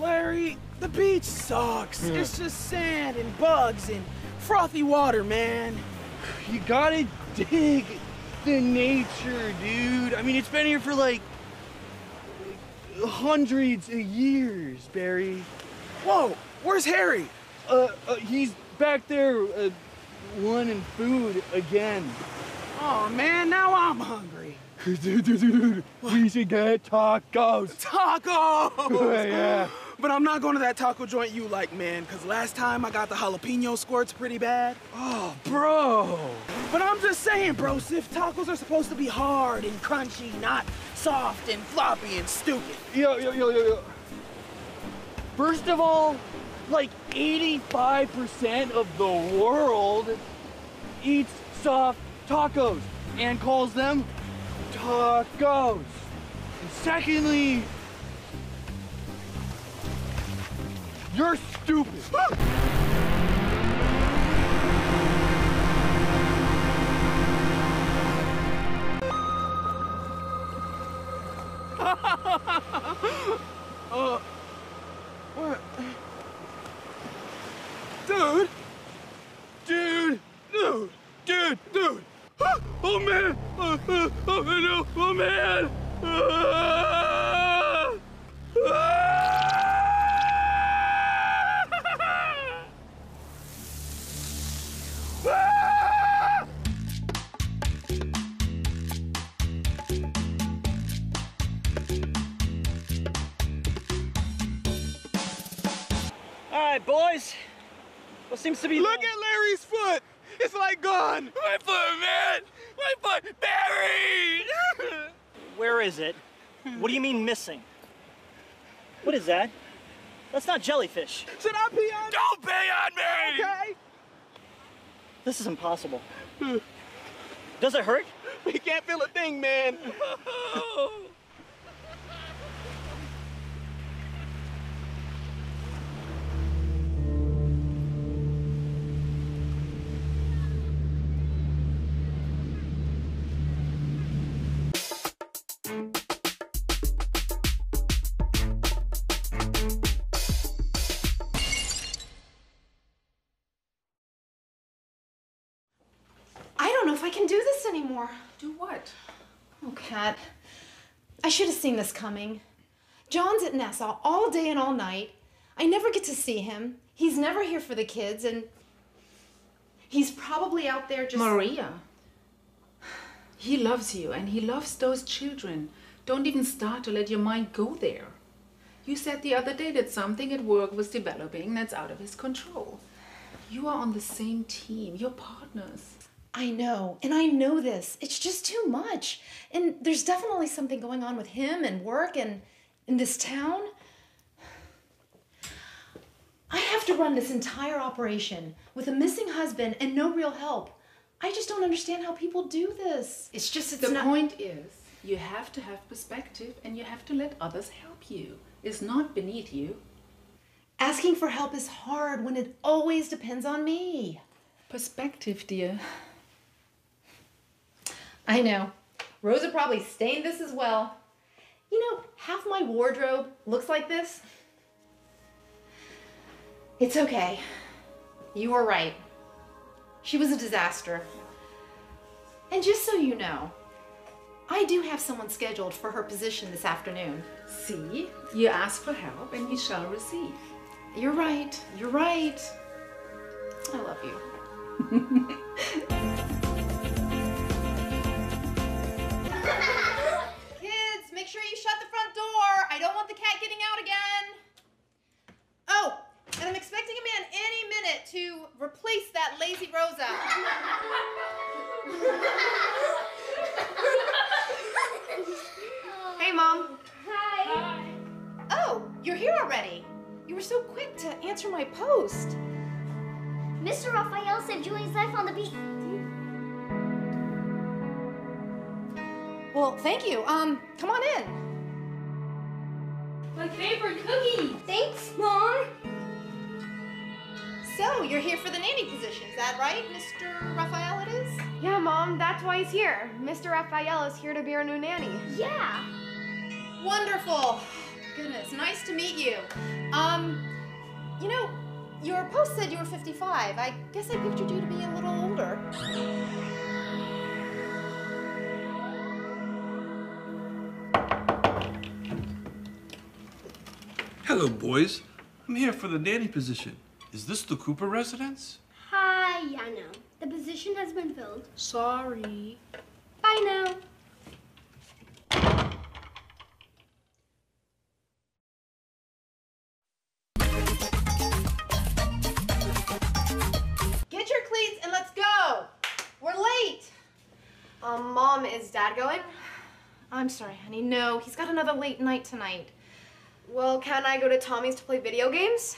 Larry, the beach sucks. Yeah. It's just sand and bugs and frothy water, man. You gotta dig the nature, dude. I mean, it's been here for like hundreds of years, Barry. Whoa, where's Harry? He's back there wanting food again. Oh man, now I'm hungry. Dude, we should get tacos. Tacos! Yeah. But I'm not going to that taco joint you like, man, because last time I got the jalapeno squirts pretty bad. Oh, bro. But I'm just saying, bro, Sif, tacos are supposed to be hard and crunchy, not soft and floppy and stupid. Yo. First of all, like 85% of the world eats soft tacos and calls them tacos. And secondly, you're stupid. What? Dude. Oh man! Oh no! Oh man! All right, boys. What seems to be? Look at Larry's foot. It's like gone. My foot, man. My foot, Barry! Where is it? What do you mean missing? What is that? That's not jellyfish. Should I pee on me? Don't pee on me! Okay? This is impossible. Does it hurt? We can't feel a thing, man. Anymore. Do what? Oh, Kat, I should have seen this coming. John's at NASA all day and all night. I never get to see him. He's never here for the kids, and he's probably out there just... Maria, he loves you, and he loves those children. Don't even start to let your mind go there. You said the other day that something at work was developing that's out of his control. You are on the same team. You're partners. I know, and I know this. It's just too much. And there's definitely something going on with him and work and in this town. I have to run this entire operation with a missing husband and no real help. I just don't understand how people do this. It's just, it's not... The point is, you have to have perspective and you have to let others help you. It's not beneath you. Asking for help is hard when it always depends on me. Perspective, dear. I know. Rosa probably stained this as well. You know, half my wardrobe looks like this. It's okay. You were right. She was a disaster. And just so you know, I do have someone scheduled for her position this afternoon. See? You ask for help and you shall receive. You're right. You're right. I love you. Make sure you shut the front door. I don't want the cat getting out again. Oh, and I'm expecting a man any minute to replace that lazy Rosa. Hey, Mom. Hi. Oh, you're here already. You were so quick to answer my post. Mr. Rafael saved Julie's life on the beach. Well, thank you. Come on in. My favorite cookie. Thanks, Mom. So, you're here for the nanny position, is that right? Mr. Rafael it is? Yeah, Mom, that's why he's here. Mr. Rafael is here to be our new nanny. Yeah. Wonderful. goodness. Nice to meet you. You know, your post said you were 55. I guess I pictured you to be a little older. Hello, boys. I'm here for the nanny position. Is this the Cooper residence? Hi, Yano. The position has been filled. Sorry. Bye now. Get your cleats and let's go. We're late. Mom, is Dad going? I'm sorry, honey. No, he's got another late night tonight. Well, can I go to Tommy's to play video games?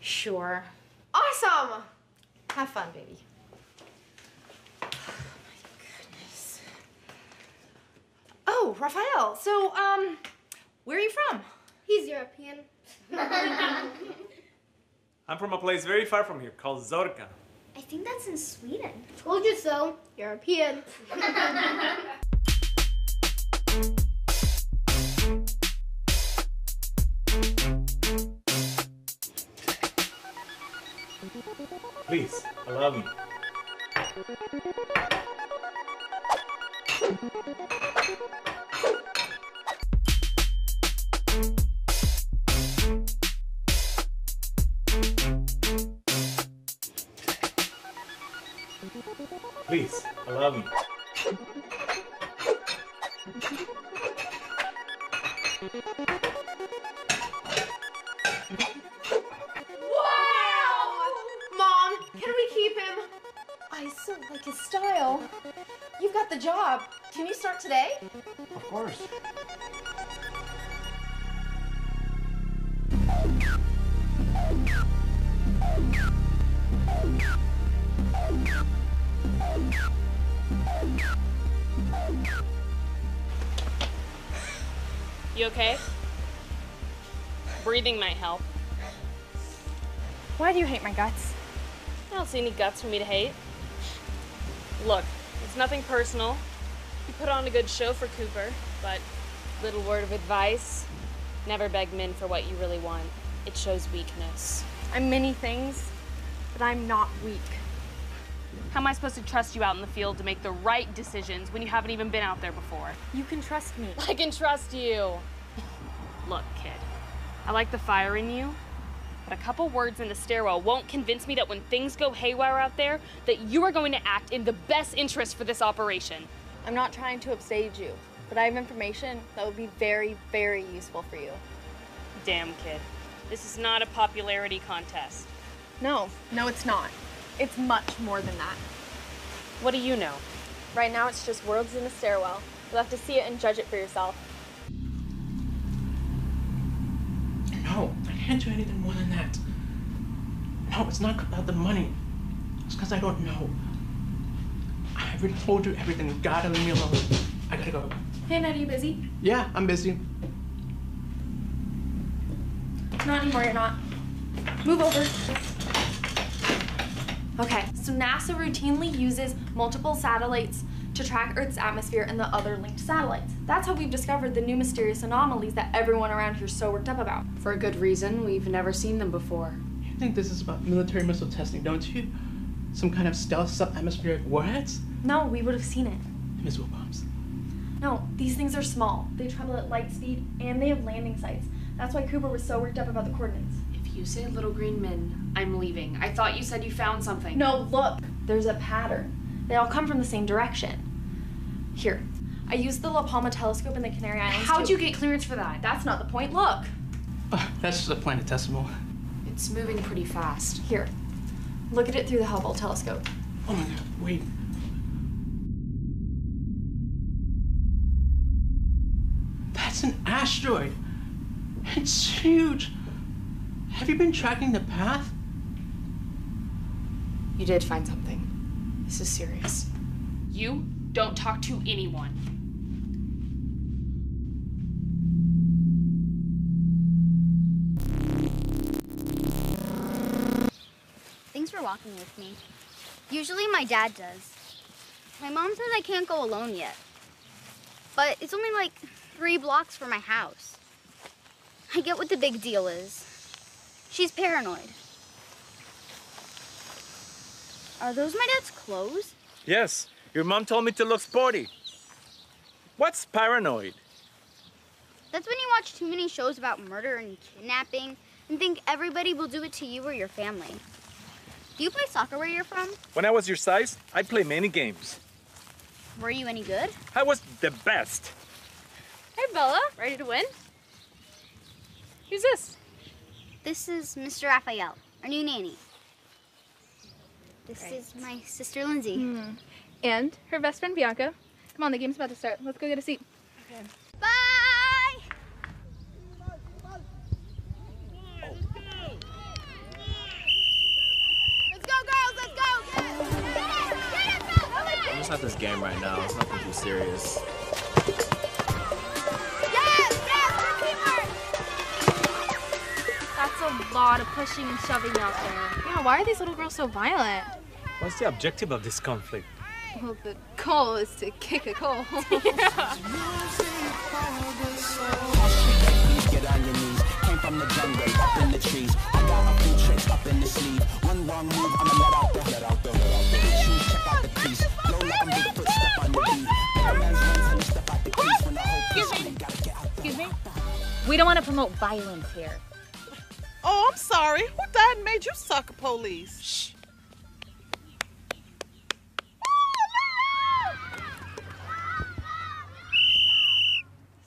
Sure. Awesome! Have fun, baby. Oh, my goodness. Oh, Rafael, so, where are you from? He's European. I'm from a place very far from here called Zorka. I think that's in Sweden. Told you so. European. Please, allow me. Please, allow me. Like his style. You've got the job. Can you start today? Of course. You okay? Breathing might help. Why do you hate my guts? I don't see any guts for me to hate. Look, it's nothing personal. You put on a good show for Cooper, but little word of advice, never beg men for what you really want. It shows weakness. I'm many things, but I'm not weak. How am I supposed to trust you out in the field to make the right decisions when you haven't even been out there before? You can trust me. I can trust you. Look, kid, I like the fire in you. But a couple words in the stairwell won't convince me that when things go haywire out there, that you are going to act in the best interest for this operation. I'm not trying to upstage you, but I have information that will be very, very useful for you. Damn, kid. This is not a popularity contest. No, it's not. It's much more than that. What do you know? Right now, it's just words in the stairwell. You'll have to see it and judge it for yourself. No, I can't do anything more than that. No, it's not about the money. It's because I don't know. I already told you everything. You gotta leave me alone. I gotta go. Hey, Ned, are you busy? Yeah, I'm busy. Not anymore, you're not. Move over. Okay, so NASA routinely uses multiple satellites to track Earth's atmosphere and the other linked satellites. That's how we've discovered the new mysterious anomalies that everyone around here's so worked up about. For a good reason, we've never seen them before. You think this is about military missile testing, don't you? Some kind of stealth sub-atmospheric warheads? No, we would have seen it. Missile bombs. No, these things are small. They travel at light speed, and they have landing sites. That's why Cooper was so worked up about the coordinates. If you say little green men, I'm leaving. I thought you said you found something. No, look, there's a pattern. They all come from the same direction. Here, I used the La Palma telescope in the Canary Islands. How'd you get clearance for that? That's not the point, look. That's just a planetesimal. It's moving pretty fast. Here, look at it through the Hubble telescope. Oh my God, wait. That's an asteroid. It's huge. Have you been tracking the path? You did find something. This is serious. You don't talk to anyone. Thanks for walking with me. Usually my dad does. My mom says I can't go alone yet. But it's only like 3 blocks from my house. I get what the big deal is. She's paranoid. Are those my dad's clothes? Yes. Your mom told me to look sporty. What's paranoid? That's when you watch too many shows about murder and kidnapping and think everybody will do it to you or your family. Do you play soccer where you're from? When I was your size, I played many games. Were you any good? I was the best. Hey, Bella. Ready to win? Who's this? This is Mr. Rafael, our new nanny. This is my sister, Lindsay. Mm. And her best friend, Bianca. Come on, the game's about to start. Let's go get a seat. Okay. Bye! Let's go, girls! Let's go! Get it! Get it! Get it! Go! I'm just at this game right now. It's nothing too serious. That's a lot of pushing and shoving out there. Yeah, why are these little girls so violent? What's the objective of this conflict? Well, the goal is to kick a goal. Excuse me? We don't want to promote violence here. Oh, I'm sorry. Who died and made you soccer police? Shh.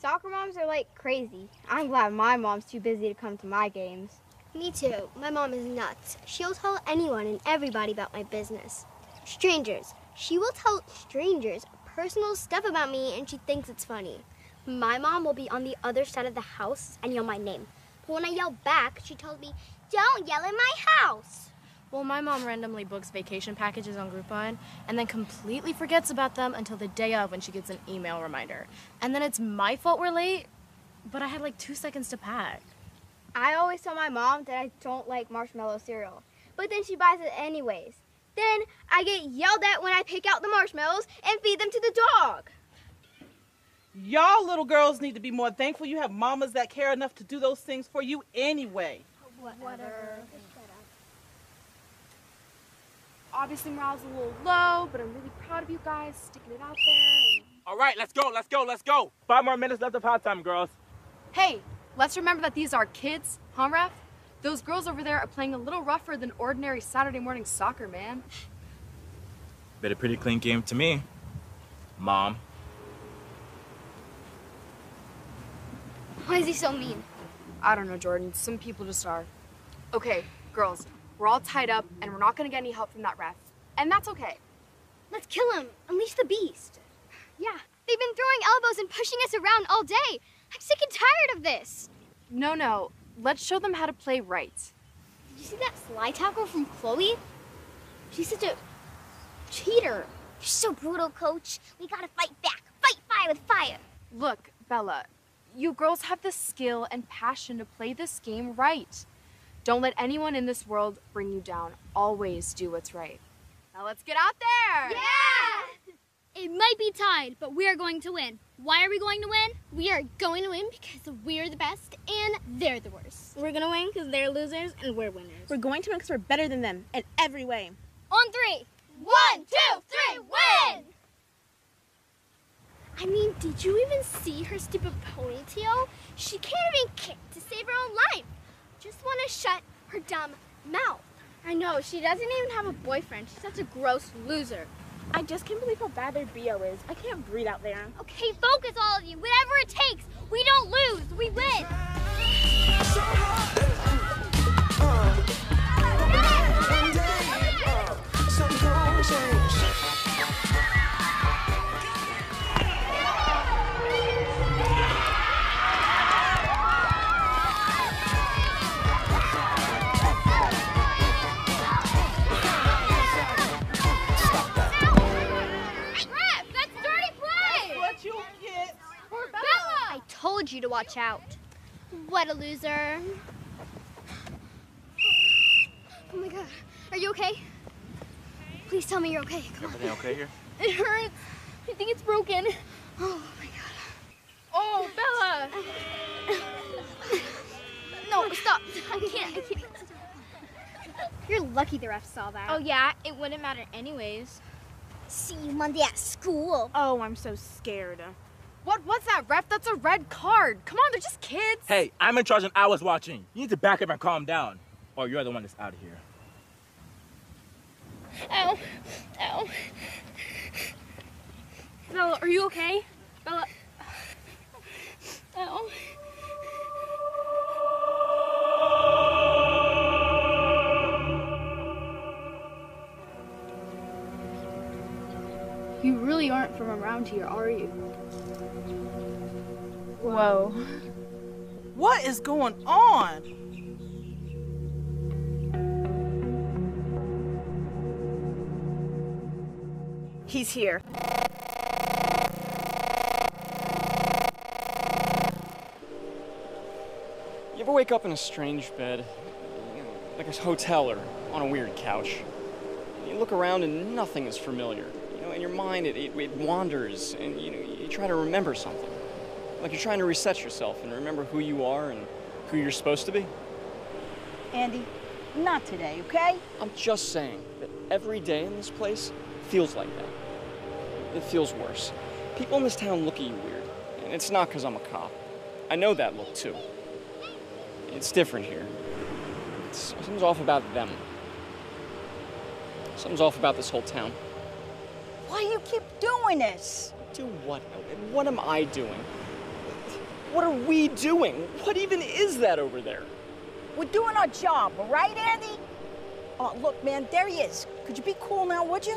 Soccer moms are like crazy. I'm glad my mom's too busy to come to my games. Me too. My mom is nuts. She'll tell anyone and everybody about my business. Strangers. She will tell strangers personal stuff about me and she thinks it's funny. My mom will be on the other side of the house and yell my name. When I yell back, she tells me, don't yell in my house. Well, my mom randomly books vacation packages on Groupon and then completely forgets about them until the day of when she gets an email reminder. And then it's my fault we're late, but I had like 2 seconds to pack. I always tell my mom that I don't like marshmallow cereal, but then she buys it anyways. Then I get yelled at when I pick out the marshmallows and feed them to the dog. Y'all little girls need to be more thankful you have mamas that care enough to do those things for you anyway. Whatever. Obviously morale's a little low, but I'm really proud of you guys sticking it out there. All right, let's go, let's go, let's go. 5 more minutes left of halftime, girls. Hey, let's remember that these are kids, huh, Ref? Those girls over there are playing a little rougher than ordinary Saturday morning soccer, man. Been a pretty clean game to me, Mom. Why is he so mean? I don't know, Jordan. Some people just are. Okay, girls, we're all tied up and we're not gonna get any help from that ref. And that's okay. Let's kill him. Unleash the beast. Yeah, they've been throwing elbows and pushing us around all day. I'm sick and tired of this. No, no. Let's show them how to play right. Did you see that slide tackle from Chloe? She's such a cheater. You're so brutal, Coach. We gotta fight back. Fight fire with fire. Look, Bella. You girls have the skill and passion to play this game right. Don't let anyone in this world bring you down. Always do what's right. Now let's get out there! Yeah! It might be tied, but we are going to win. Why are we going to win? We are going to win because we're the best and they're the worst. We're gonna win because they're losers and we're winners. We're going to win because we're better than them in every way. On 3. 1, 2, 3, win! I mean, did you even see her stupid ponytail? She can't even kick to save her own life. Just want to shut her dumb mouth. I know, she doesn't even have a boyfriend. She's such a gross loser. I just can't believe how bad their BO is. I can't breathe out there. Okay, focus all of you. Whatever it takes. We don't lose. We win. You to watch out. What a loser. Oh my God. Are you okay? Please tell me you're okay. Come on. Everything okay here? It hurts. I think it's broken. Oh my God. Oh, Bella! No, stop. I can't. You're lucky the ref saw that. Oh, yeah. It wouldn't matter anyways. See you Monday at school. Oh, I'm so scared. What was that, ref? That's a red card. Come on, they're just kids. Hey, I'm in charge and I was watching. You need to back up and calm down, or you're the one that's out of here. Ow. Ow. Bella, are you okay? Bella. Ow. You really aren't from around here, are you? Whoa. What is going on? He's here. You ever wake up in a strange bed? Like a hotel or on a weird couch. You look around and nothing is familiar. In your mind, it wanders, and you try to remember something. Like you're trying to reset yourself and remember who you are and who you're supposed to be. Andy, not today, okay? I'm just saying that every day in this place feels like that. It feels worse. People in this town look at you weird, and it's not because I'm a cop. I know that look, too. It's different here. Something's off about them. Something's off about this whole town. Why do you keep doing this? Do what? What am I doing? What are we doing? What even is that over there? We're doing our job, all right, Andy? Oh, look, man, there he is. Could you be cool now, would you?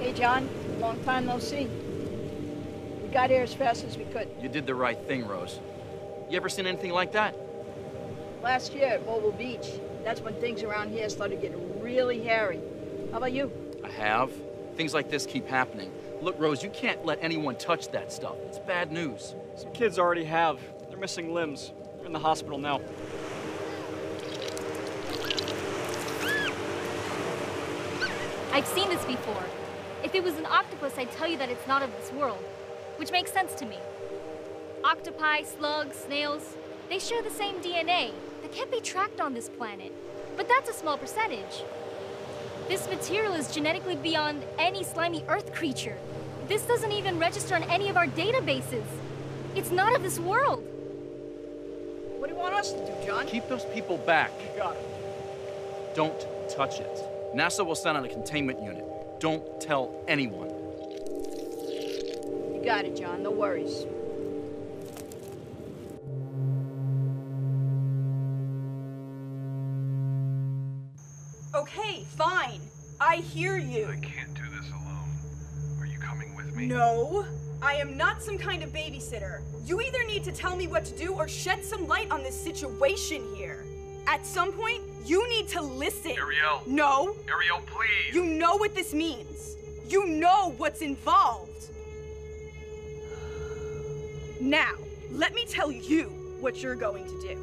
Hey, John. Long time no see. We got here as fast as we could. You did the right thing, Rose. You ever seen anything like that? Last year at Mobile Beach. That's when things around here started getting really hairy. How about you? I have. Things like this keep happening. Look, Rose, you can't let anyone touch that stuff. It's bad news. Some kids already have. They're missing limbs. They're in the hospital now. I've seen this before. If it was an octopus, I'd tell you that it's not of this world, which makes sense to me. Octopi, slugs, snails, they share the same DNA. Can't be tracked on this planet, but that's a small percentage. This material is genetically beyond any slimy Earth creature. This doesn't even register on any of our databases. It's not of this world. What do you want us to do, John? Keep those people back. You got it. Don't touch it. NASA will send out a containment unit. Don't tell anyone. You got it, John. No worries. Okay, fine. I hear you. I can't do this alone. Are you coming with me? No. I am not some kind of babysitter. You either need to tell me what to do or shed some light on this situation here. At some point, you need to listen. Ariel. No. Ariel, please. You know what this means. You know what's involved. Now, let me tell you what you're going to do.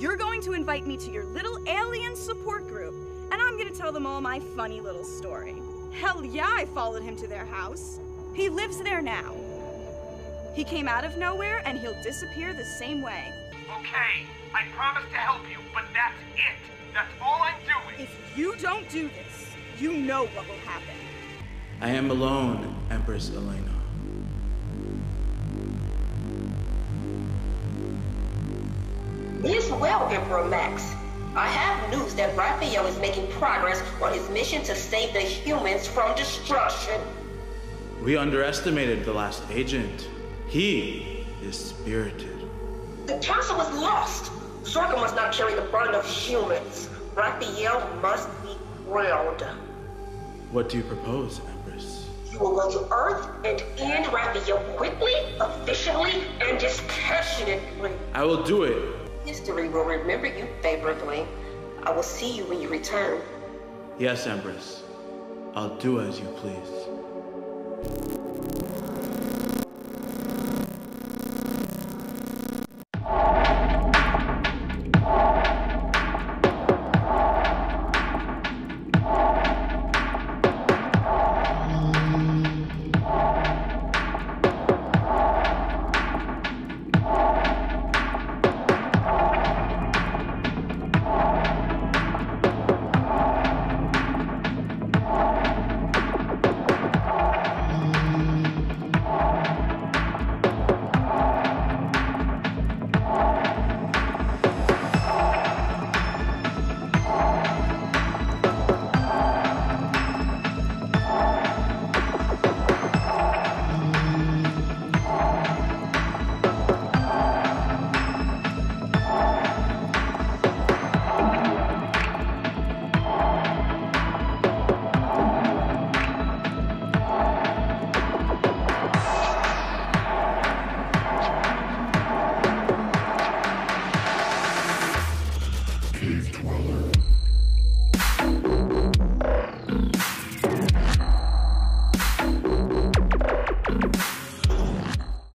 You're going to invite me to your little alien support group. And I'm gonna tell them all my funny little story. Hell yeah, I followed him to their house. He lives there now. He came out of nowhere and he'll disappear the same way. Okay, I promise to help you, but that's it. That's all I'm doing. If you don't do this, you know what will happen. I am alone, Empress Elena. Yes, well, Emperor Max. I have news that Rafael is making progress on his mission to save the humans from destruction. We underestimated the last agent. He is spirited. The council is lost. Zorka must not carry the burden of humans. Rafael must be grilled. What do you propose, Empress? You will go to Earth and end Rafael quickly, efficiently, and dispassionately. I will do it. History will remember you favorably. I will see you when you return. Yes, Empress. I'll do as you please.